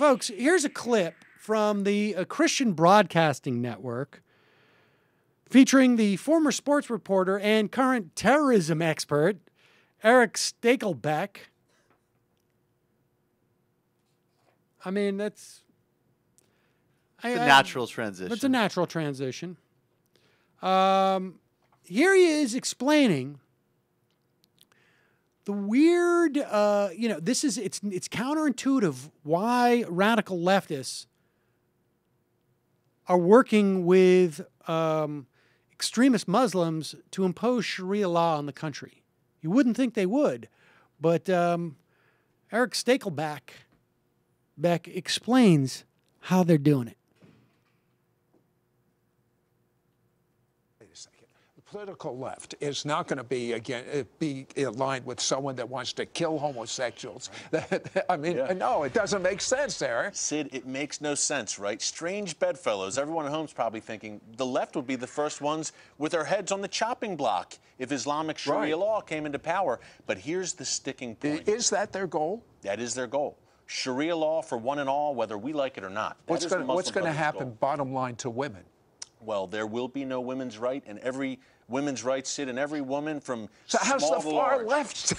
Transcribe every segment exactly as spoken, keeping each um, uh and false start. Folks, here's a clip from the uh, Christian Broadcasting Network featuring the former sports reporter and current terrorism expert, Eric Stakelbeck. I mean, that's... It's I, a natural I, transition. It's a natural transition. Um, here he is explaining the weird, uh, you know, this is, it's, it's counterintuitive why radical leftists are working with um, extremist Muslims to impose Sharia law on the country. You wouldn't think they would, but um, Eric Stakelbeck Beck explains how they're doing it. Political left is not going to be again be aligned with someone that wants to kill homosexuals. Right. I mean, yeah. No, it doesn't make sense, Eric. Sid, it makes no sense, right? Strange bedfellows. Everyone at home's probably thinking the left would be the first ones with their heads on the chopping block if Islamic Sharia right. law came into power. But here's the sticking point. Is that their goal? That is their goal. Sharia law for one and all, whether we like it or not. That what's going what's going to happen, goal. Bottom line, to women? Well, there will be no women's right, and every women's rights sit in every woman from so how's the far large. Left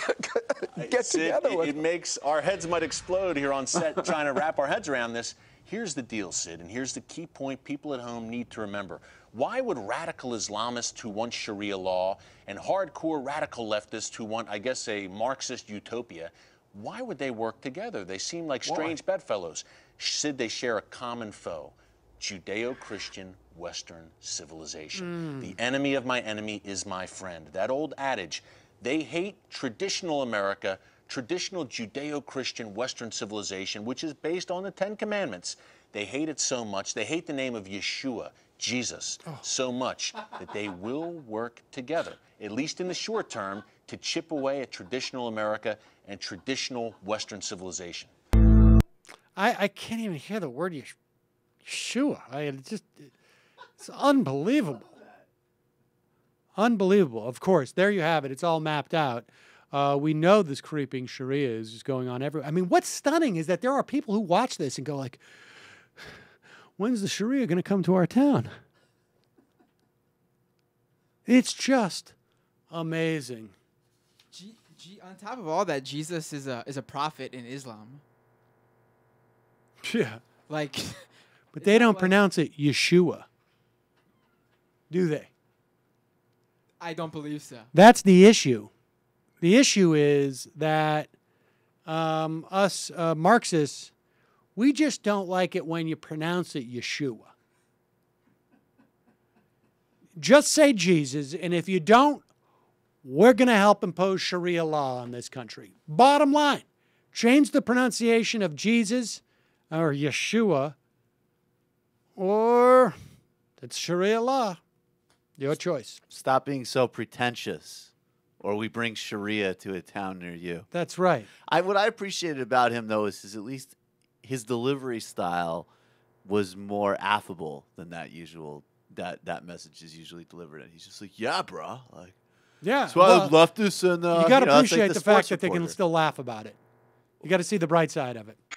get Sid, together it, with it makes our heads might explode here on set trying to wrap our heads around this. Here's the deal, Sid, and here's the key point people at home need to remember. Why would radical Islamists who want Sharia law and hardcore radical leftists who want, I guess, a Marxist utopia, why would they work together? They seem like strange why? bedfellows. Sid, they share a common foe. Judeo-Christian Western civilization. Mm. The enemy of my enemy is my friend. That old adage. They hate traditional America, traditional Judeo-Christian Western civilization, which is based on the Ten Commandments. They hate it so much. They hate the name of Yeshua, Jesus, oh. so much that they will work together, at least in the short term, to chip away at traditional America and traditional Western civilization. I, I can't even hear the word Yeshua. Sure, I just it's unbelievable. Unbelievable. Of course, there you have it. It's all mapped out. Uh, we know this creeping Sharia is just going on everywhere. I mean, what's stunning is that there are people who watch this and go like, when's the Sharia going to come to our town? It's just amazing. G G on top of all that, Jesus is a, is a prophet in Islam. Yeah. Like... But they don't pronounce it Yeshua, do they? I don't believe so. That's the issue. The issue is that um, us uh, Marxists, we just don't like it when you pronounce it Yeshua. Just say Jesus, and if you don't, we're going to help impose Sharia law on this country. Bottom line, change the pronunciation of Jesus or Yeshua. Or it's Sharia law. Your choice. Stop being so pretentious, or we bring Sharia to a town near you. That's right. I, what I appreciated about him, though, is, is at least his delivery style was more affable than that usual, that, that message is usually delivered. And he's just like, yeah, bro. Like, yeah. So well, I left this and, uh, you got to you know, appreciate like the, the fact that reporter. They can still laugh about it. You got to see the bright side of it.